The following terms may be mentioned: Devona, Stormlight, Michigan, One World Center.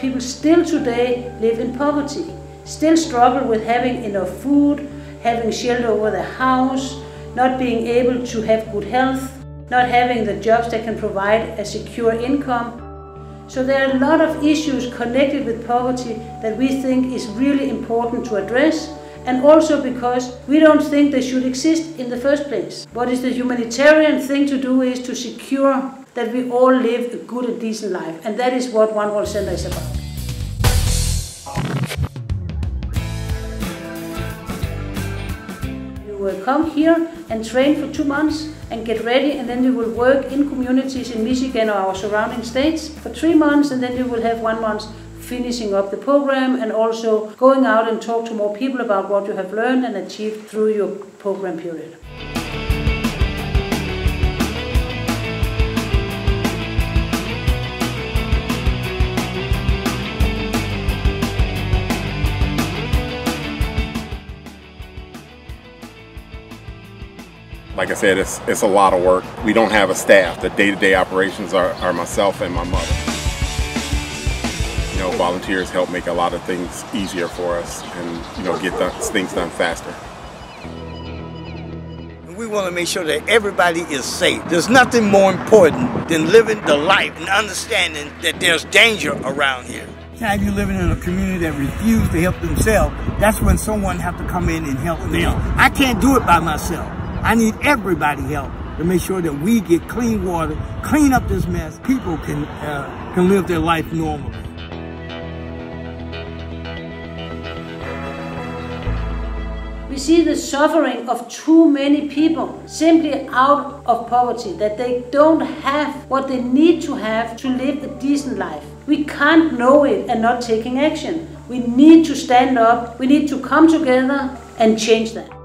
people still today live in poverty, still struggle with having enough food, having shelter over the house, not being able to have good health, not having the jobs that can provide a secure income. So there are a lot of issues connected with poverty that we think is really important to address, and also because we don't think they should exist in the first place. What is the humanitarian thing to do is to secure that we all live a good and decent life, and that is what One World Center is about. You will come here and train for 2 months and get ready, and then you will work in communities in Michigan or our surrounding states for 3 months, and then you will have 1 month finishing up the program and also going out and talk to more people about what you have learned and achieved through your program period. Like I said, it's a lot of work. We don't have a staff. The day-to-day operations are myself and my mother. You know, volunteers help make a lot of things easier for us and, you know, get things done faster. We want to make sure that everybody is safe. There's nothing more important than living the life and understanding that there's danger around here. Now, if you're living in a community that refuses to help themselves, that's when someone has to come in and help them. I can't do it by myself. I need everybody's help to make sure that we get clean water, clean up this mess. People can live their life normally. We see the suffering of too many people simply out of poverty, that they don't have what they need to have to live a decent life. We can't know it and not taking action. We need to stand up, we need to come together and change that.